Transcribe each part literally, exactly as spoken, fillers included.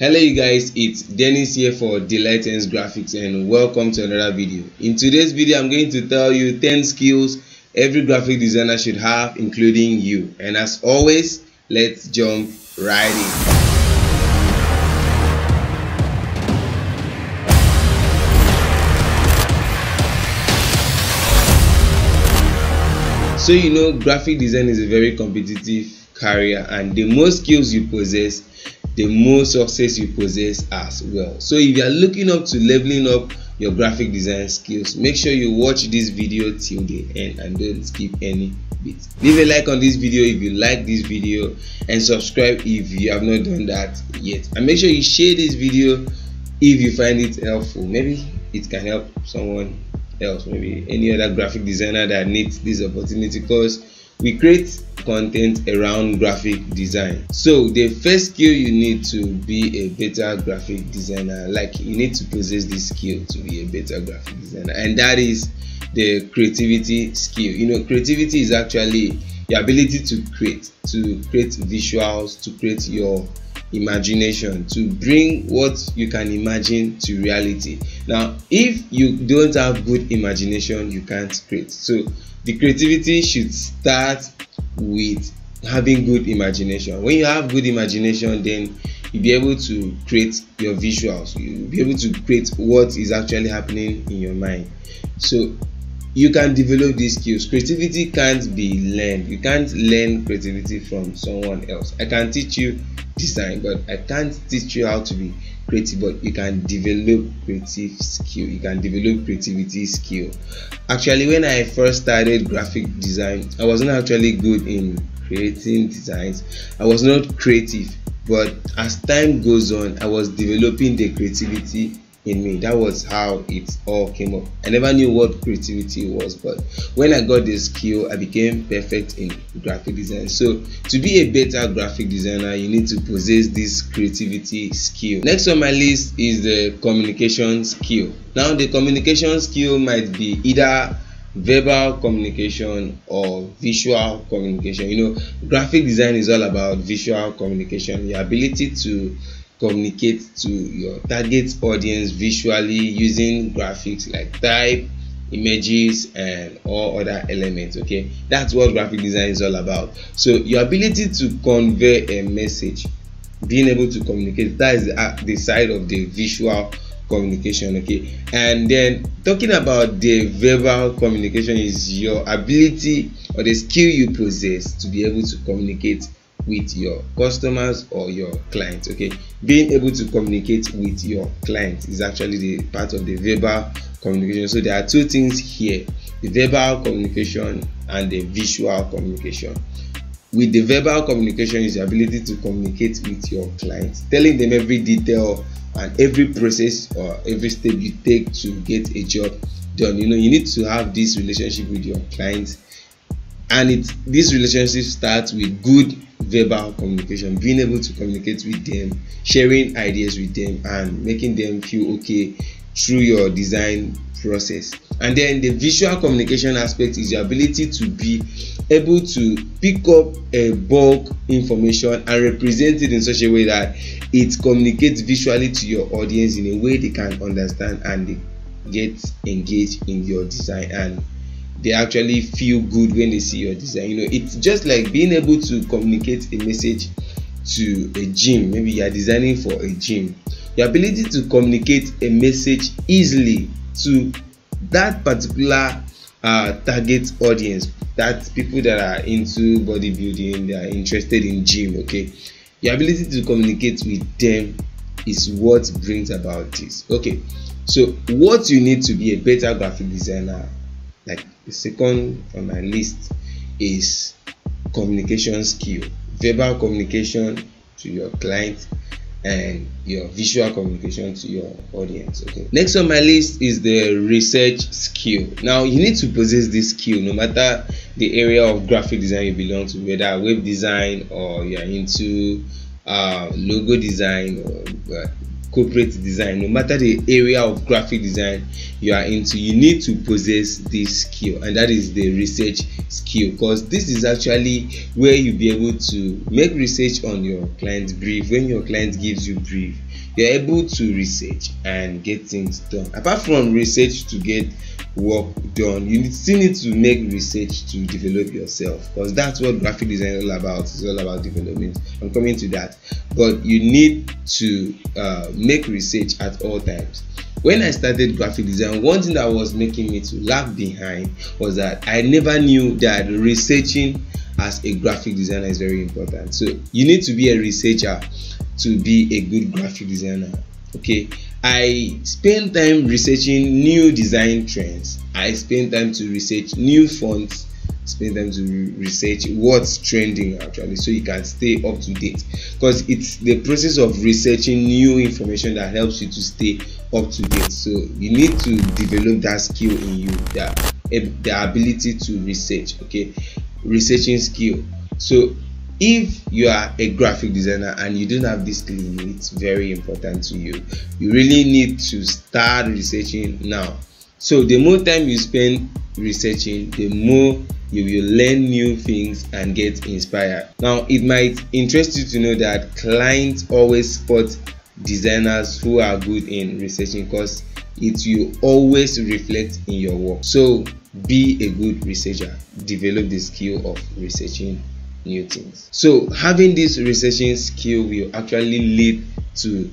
Hello you guys, it's Dennis here for De-light Hands Graphics and welcome to another video. In today's video I'm going to tell you ten skills every graphic designer should have, including you. And as always, let's jump right in. So you know, graphic design is a very competitive career, and the more skills you possess, the more success you possess as well. So if you are looking up to leveling up your graphic design skills, make sure you watch this video till the end and don't skip any bit. Leave a like on this video if you like this video, and subscribe if you have not done that yet, and make sure you share this video if you find it helpful. Maybe it can help someone else, maybe any other graphic designer that needs this opportunity, because we create content around graphic design. So the first skill you need to be a better graphic designer, like you need to possess this skill to be a better graphic designer, and that is the creativity skill. You know, creativity is actually your ability to create, to create visuals, to create your imagination, to bring what you can imagine to reality. Now, if you don't have good imagination, you can't create. So the creativity should start with having good imagination. When you have good imagination, then you'll be able to create your visuals. You'll be able to create what is actually happening in your mind. So you can develop these skills. Creativity can't be learned. You can't learn creativity from someone else. I can teach you design, but I can't teach you how to be creative. But you can develop creative skill. You can develop creativity skill. Actually, when I first started graphic design, I wasn't actually good in creating designs. I was not creative, but as time goes on, I was developing the creativity in me. That was how it all came up. I never knew what creativity was, but when I got the skill, I became perfect in graphic design. So to be a better graphic designer, you need to possess this creativity skill. Next on my list is the communication skill. Now, the communication skill might be either verbal communication or visual communication. You know, graphic design is all about visual communication, your ability to communicate to your target audience visually using graphics like type, images, and all other elements. Okay, that's what graphic design is all about. So your ability to convey a message, being able to communicate, that is the, the side of the visual communication. Okay, and then talking about the verbal communication is your ability or the skill you possess to be able to communicate with your customers or your clients. Okay, being able to communicate with your clients is actually the part of the verbal communication. So there are two things here, the verbal communication and the visual communication. With the verbal communication is the ability to communicate with your clients, telling them every detail and every process or every step you take to get a job done. You know, you need to have this relationship with your clients, and it's this relationship starts with good verbal communication, being able to communicate with them, sharing ideas with them, and making them feel okay through your design process. And then the visual communication aspect is your ability to be able to pick up a bulk information and represent it in such a way that it communicates visually to your audience in a way they can understand and they get engaged in your design, and they actually feel good when they see your design. You know, it's just like being able to communicate a message to a gym. Maybe you are designing for a gym. Your ability to communicate a message easily to that particular uh, target audience, that people that are into bodybuilding, they are interested in gym. Okay, your ability to communicate with them is what brings about this. Okay, so what you need to be a better graphic designer, like the second on my list, is communication skill, verbal communication to your client and your visual communication to your audience. Okay, next on my list is the research skill. Now, you need to possess this skill no matter the area of graphic design you belong to, whether web design or you're into uh, logo design or uh, corporate design, no matter the area of graphic design you are into, you need to possess this skill, and that is the research skill, because this is actually where you'll be able to make research on your client's brief. When your client gives you brief, you're able to research and get things done. Apart from research to get work done, you still need to make research to develop yourself, because that's what graphic design is all about. It's all about development. I'm coming to that, but you need to uh, make research at all times. When I started graphic design, one thing that was making me to lag behind was that I never knew that researching as a graphic designer is very important. So you need to be a researcher to be a good graphic designer. Okay, I spend time researching new design trends. I spend time to research new fonts. Spend time to research what's trending actually, so you can stay up to date, because it's the process of researching new information that helps you to stay up to date. So you need to develop that skill in you, that the ability to research. Okay, researching skill. So if you are a graphic designer and you don't have this skill in you, it's very important to you. You really need to start researching now. So the more time you spend researching, the more you will learn new things and get inspired. Now, it might interest you to know that clients always spot designers who are good in researching, because it will always reflect in your work. So be a good researcher. Develop the skill of researching new things. So having this researching skill will actually lead to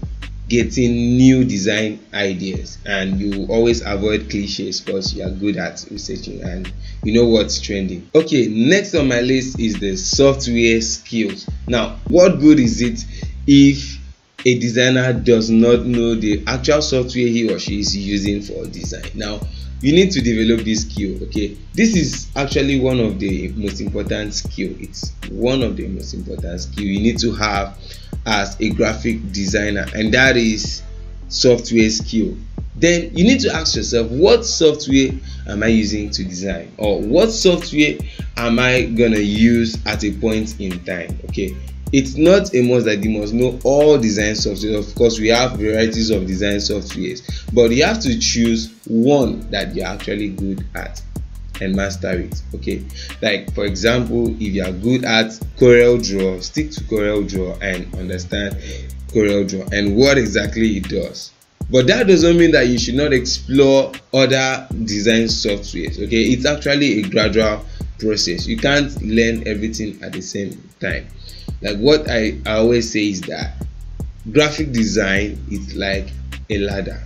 getting new design ideas, and you will always avoid cliches because you are good at researching and you know what's trending. Okay, next on my list is the software skills. Now, what good is it if a designer does not know the actual software he or she is using for design? Now, you need to develop this skill. Okay, this is actually one of the most important skill. It's one of the most important skill you need to have as a graphic designer, and that is software skill. Then you need to ask yourself, what software am I using to design, or what software am I gonna use at a point in time? Okay, it's not a must that you must know all design software. Of course, we have varieties of design softwares, but you have to choose one that you're actually good at and master it. Okay, like for example, if you are good at CorelDRAW, stick to CorelDRAW and understand CorelDRAW and what exactly it does. But that doesn't mean that you should not explore other design softwares. Okay, it's actually a gradual process. You can't learn everything at the same time. Like what I, I always say is that graphic design is like a ladder.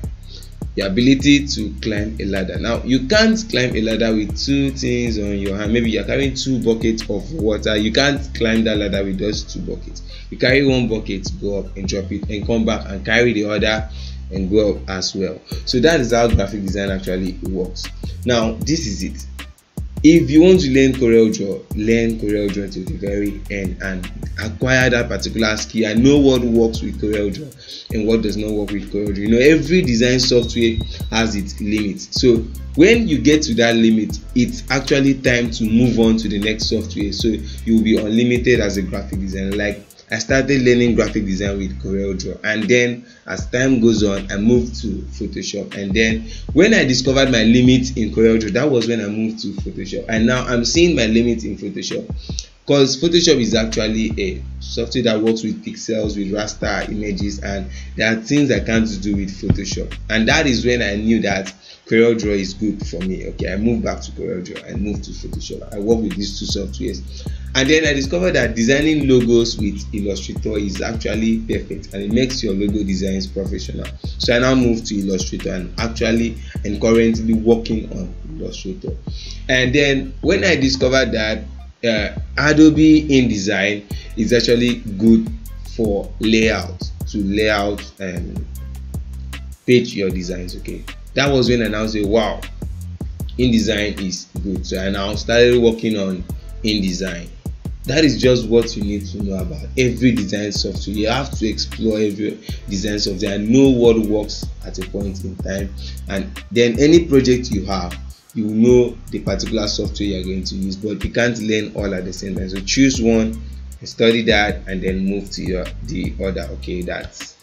The ability to climb a ladder. Now, you can't climb a ladder with two things on your hand. Maybe you're carrying two buckets of water. You can't climb that ladder with just two buckets. You carry one bucket, go up and drop it, and come back and carry the other and go up as well. So that is how graphic design actually works. Now, this is it. If you want to learn CorelDRAW, learn CorelDRAW to the very end and acquire that particular skill and know what works with CorelDRAW and what does not work with CorelDRAW. You know, every design software has its limits. So when you get to that limit, it's actually time to move on to the next software. So you'll be unlimited as a graphic designer. Like I started learning graphic design with CorelDRAW, and then as time goes on, I moved to Photoshop, and then when I discovered my limit in CorelDRAW, that was when I moved to Photoshop, and now I'm seeing my limit in Photoshop, because Photoshop is actually a software that works with pixels, with raster images, and there are things I can't do with Photoshop, and that is when I knew that CorelDRAW is good for me. Okay, I moved back to CorelDRAW and moved to Photoshop. I work with these two softwares, and then I discovered that designing logos with Illustrator is actually perfect, and it makes your logo designs professional. So I now moved to Illustrator, and actually and currently working on Illustrator. And then when I discovered that uh, Adobe InDesign is actually good for layout, to layout and page your designs. Okay, that was when I now said, wow, InDesign is good. So I now started working on InDesign. That is just what you need to know about every design software. You have to explore every design software and know what works at a point in time, and then any project you have, you know the particular software you are going to use, but you can't learn all at the same time. So choose one, study that, and then move to your the other. Okay, that's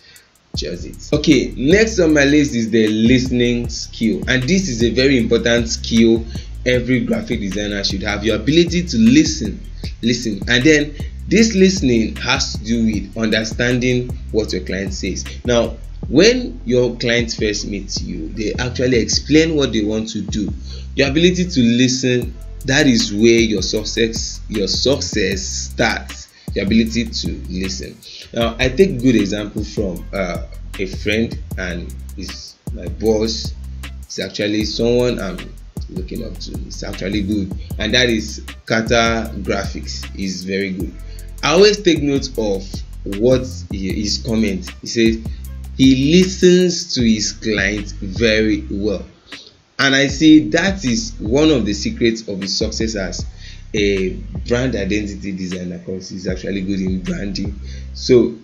just it. Okay, next on my list is the listening skill, and this is a very important skill every graphic designer should have. Your ability to listen, listen, and then this listening has to do with understanding what your client says. Now, when your client first meets you, they actually explain what they want to do. Your ability to listen, that is where your success your success starts. Your ability to listen. Now, I take a good example from uh, a friend, and he's my boss. It's actually someone I'm looking up to. It's actually good, and that is Qatar Graphics. Is very good. I always take note of what his comment. He says he listens to his client very well, and I see that is one of the secrets of his success as a brand identity designer, because he's actually good in branding. So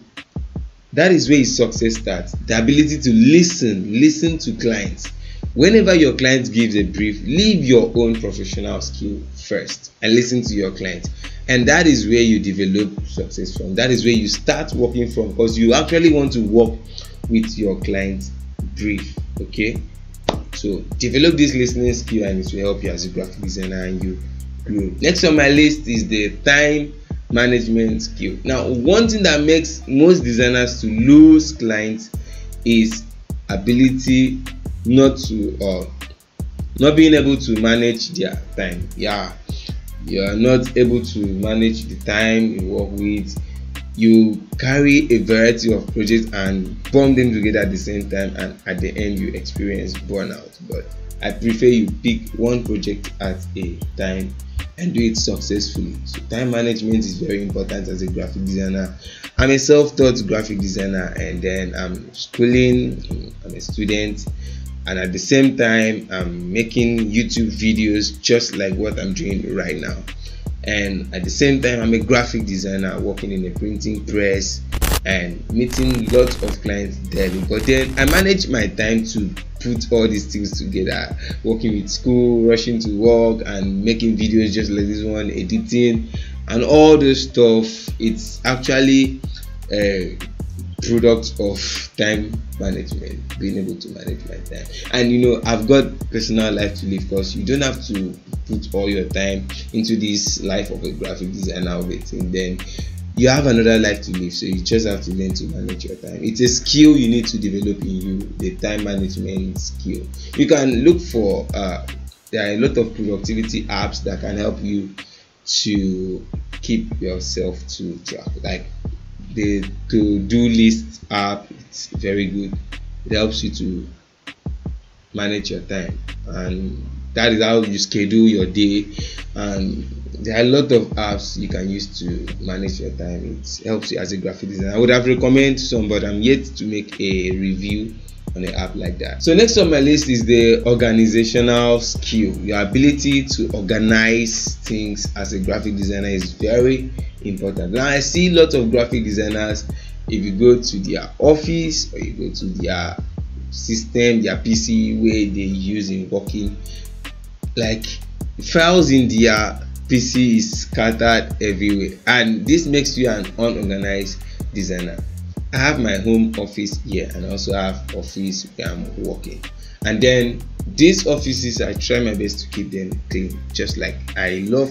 that is where his success starts. The ability to listen, listen to clients. Whenever your client gives a brief, leave your own professional skill first and listen to your client. And that is where you develop success from. That is where you start working from, because you actually want to work with your client's brief. Okay, so develop this listening skill, and it will help you as a graphic designer and you grow. Next on my list is the time management skill. Now, one thing that makes most designers to lose clients is ability not to uh, not being able to manage their time. Yeah, you are not able to manage the time you work with. You carry a variety of projects and bump them together at the same time, and at the end you experience burnout. But I prefer you pick one project at a time and do it successfully. So time management is very important as a graphic designer. I'm a self-taught graphic designer, and then I'm schooling, I'm a student, and at the same time I'm making YouTube videos just like what I'm doing right now. And at the same time I'm a graphic designer working in a printing press and meeting lots of clients daily. But then I manage my time to put all these things together, working with school, rushing to work, and making videos just like this one, editing and all those stuff. It's actually a product of time management, being able to manage my time. And you know, I've got personal life to live, because you don't have to put all your time into this life of a graphic designer of it, and then you have another life to live. So you just have to learn to manage your time. It's a skill you need to develop in you, the time management skill. You can look for uh, there are a lot of productivity apps that can help you to keep yourself to track, like the to-do list app. It's very good. It helps you to manage your time, and that is how you schedule your day. And there are a lot of apps you can use to manage your time. It helps you as a graphic designer. I would have recommended some, but I'm yet to make a review on an app like that. So next on my list is the organizational skill. Your ability to organize things as a graphic designer is very important. Now, I see lots of graphic designers, if you go to their office or you go to their system, their P C where they use in working, like files in their P C is scattered everywhere, and this makes you an unorganized designer. I have my home office here, and also have office where I'm working, and then these offices I try my best to keep them clean, just like I love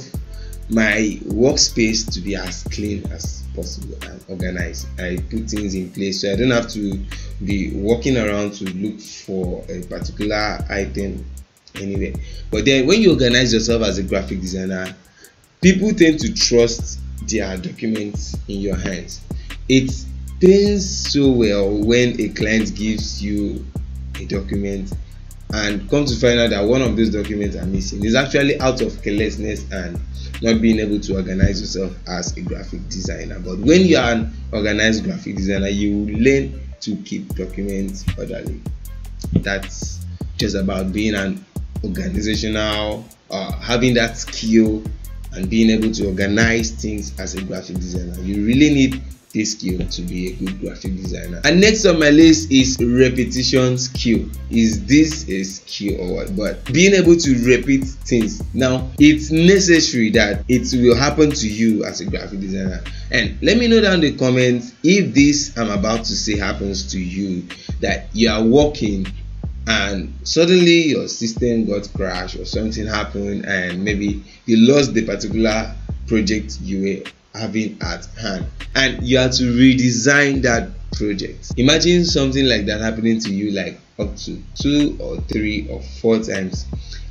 my workspace to be as clean as possible and organized. I put things in place so I don't have to be walking around to look for a particular item anyway. But then when you organize yourself as a graphic designer, people tend to trust their documents in your hands. It pays so well when a client gives you a document and come to find out that one of those documents are missing. It's actually out of carelessness and not being able to organize yourself as a graphic designer. But when you are an organized graphic designer, you learn to keep documents orderly. That's just about being an organizational, uh, having that skill and being able to organize things as a graphic designer. You really need this skill to be a good graphic designer. And next on my list is repetition skill. Is this a skill or what? But being able to repeat things. Now, it's necessary that it will happen to you as a graphic designer. And let me know down in the comments if this I'm about to say happens to you, that you are working and suddenly your system got crashed or something happened, and maybe you lost the particular project you were having at hand, and you have to redesign that project. Imagine something like that happening to you like up to two or three or four times.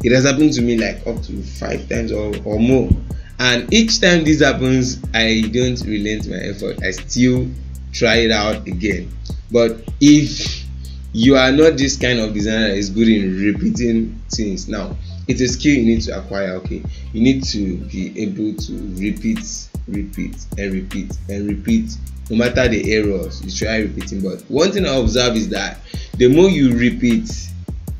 It has happened to me like up to five times or, or more, and each time this happens, I don't relent my effort. I still try it out again. But if you are not this kind of designer that is good in repeating things, now it's a skill you need to acquire. Okay, you need to be able to repeat repeat and repeat and repeat. No matter the errors, you try repeating. But one thing I observe is that the more you repeat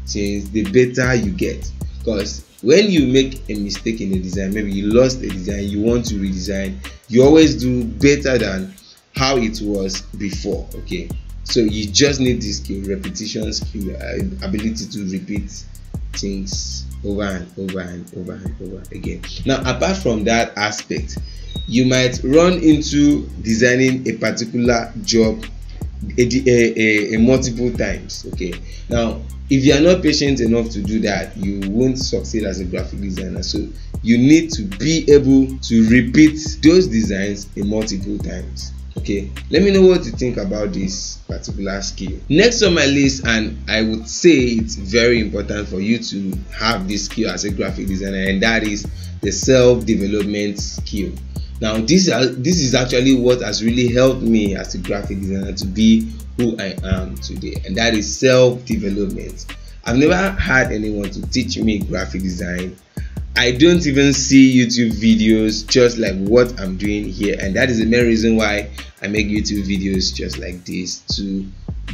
things, the better you get. Because when you make a mistake in a design, maybe you lost a design, you want to redesign, you always do better than how it was before. Okay, so you just need this skill, repetition skill, ability to repeat things over and over and over and over again. Now, apart from that aspect, you might run into designing a particular job a, a, a, a multiple times. Okay, now if you are not patient enough to do that, you won't succeed as a graphic designer. So you need to be able to repeat those designs a multiple times. Okay, let me know what you think about this particular skill. Next on my list, and I would say it's very important for you to have this skill as a graphic designer, and that is the self-development skill. Now, this this is actually what has really helped me as a graphic designer to be who I am today, and that is self-development. I've never had anyone to teach me graphic design. I don't even see YouTube videos just like what I'm doing here, and that is the main reason why I make YouTube videos just like this, to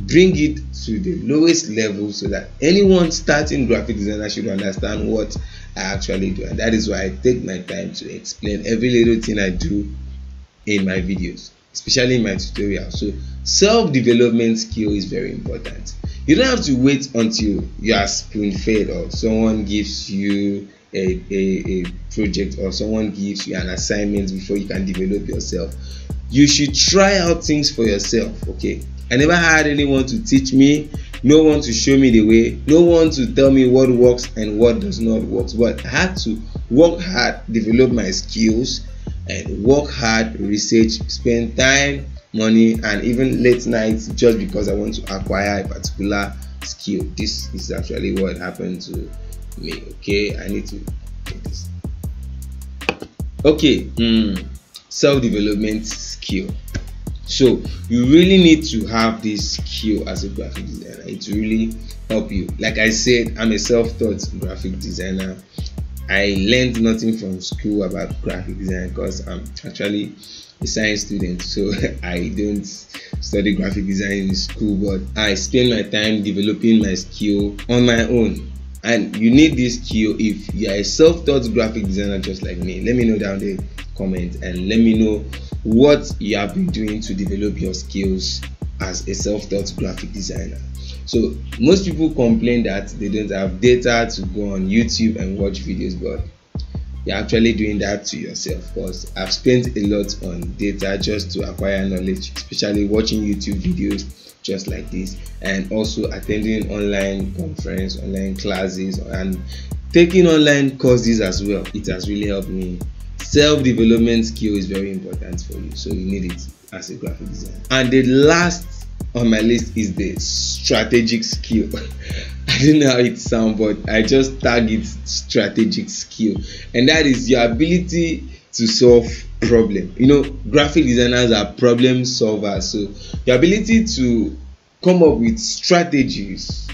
bring it to the lowest level so that anyone starting graphic designer should understand what I actually do. And that is why I take my time to explain every little thing I do in my videos, especially in my tutorial. So self-development skill is very important. You don't have to wait until you are spoon-fed or someone gives you a, a, a project or someone gives you an assignment before you can develop yourself. You should try out things for yourself. Okay, I never had anyone to teach me, no one to show me the way, no one to tell me what works and what does not work. But I had to work hard, develop my skills, and work hard, research, spend time, money, and even late nights just because I want to acquire a particular skill. This is actually what happened to me. Okay, I need to get this. Okay, mm, self-development skill. So you really need to have this skill as a graphic designer. It really help you. Like I said, I'm a self-taught graphic designer. I learned nothing from school about graphic design because I'm actually a science student, so I don't study graphic design in school, but I spend my time developing my skill on my own. And you need this skill if you are a self-taught graphic designer just like me. Let me know down there, comment, and let me know what you have been doing to develop your skills as a self-taught graphic designer. So most people complain that they don't have data to go on YouTube and watch videos, but you're actually doing that to yourself, because I've spent a lot on data just to acquire knowledge, especially watching YouTube videos just like this, and also attending online conference, online classes, and taking online courses as well. It has really helped me. Self-development skill is very important for you, so you need it as a graphic designer. And the last on my list is the strategic skill. I don't know how it sounds, but I just tag it strategic skill, and that is your ability to solve problem. You know, graphic designers are problem solvers, so your ability to come up with strategies,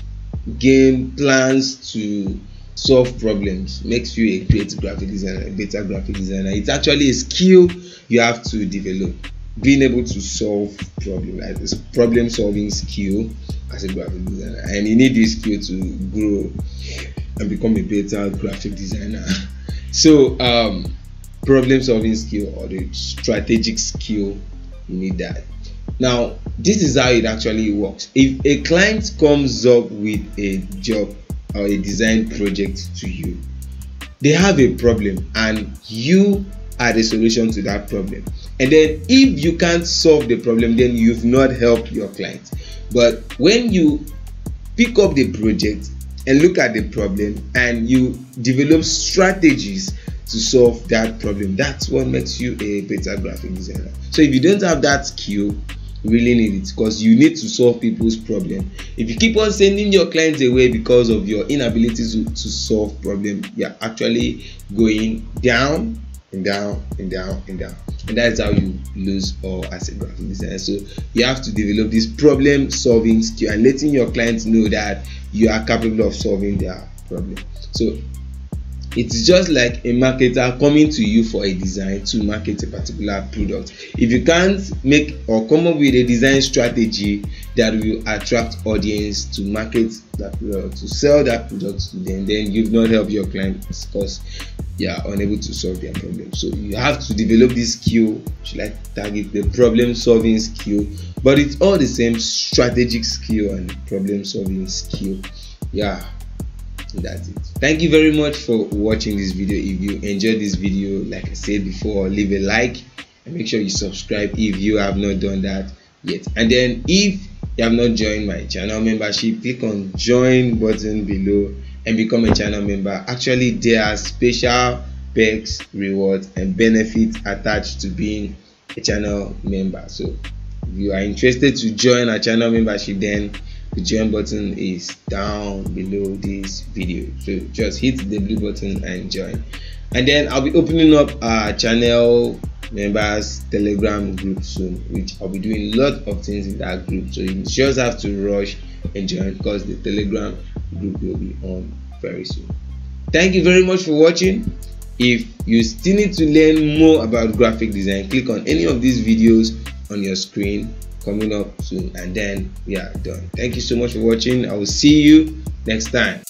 game plans to solve problems makes you a great graphic designer, a better graphic designer. It's actually a skill you have to develop. Being able to solve problems, like this problem solving skill as a graphic designer, and you need this skill to grow and become a better graphic designer. So um problem solving skill, or the strategic skill, you need that. Now this is how it actually works. If a client comes up with a job or a design project to you, they have a problem and you are the solution to that problem, and then if you can't solve the problem, then you've not helped your client. But when you pick up the project and look at the problem and you develop strategies to solve that problem, that's what makes you a better graphic designer. So if you don't have that skill, you really need it, because you need to solve people's problem. If you keep on sending your clients away because of your inability to, to solve problem, you're actually going down and down and down and down, and that's how you lose all as a graphic designer. So you have to develop this problem solving skill and letting your clients know that you are capable of solving their problem. So it's just like a marketer coming to you for a design to market a particular product. If you can't make or come up with a design strategy that will attract audience to market that product, to sell that product to them, then you've not helped your clients because you are unable to solve their problem. So you have to develop this skill, like target the problem solving skill, but it's all the same strategic skill and problem solving skill. Yeah. That's it. Thank you very much for watching this video. If you enjoyed this video, like I said before, leave a like and make sure you subscribe if you have not done that yet. And then if you have not joined my channel membership, click on join button below and become a channel member. Actually, there are special perks, rewards and benefits attached to being a channel member. So if you are interested to join a channel membership, then the join button is down below this video, so just hit the blue button and join. And then I'll be opening up our channel members Telegram group soon, which I'll be doing a lot of things in that group, so you just have to rush and join because the Telegram group will be on very soon. Thank you very much for watching. If you still need to learn more about graphic design, click on any of these videos on your screen coming up soon, and then we are done. Thank you so much for watching. I will see you next time.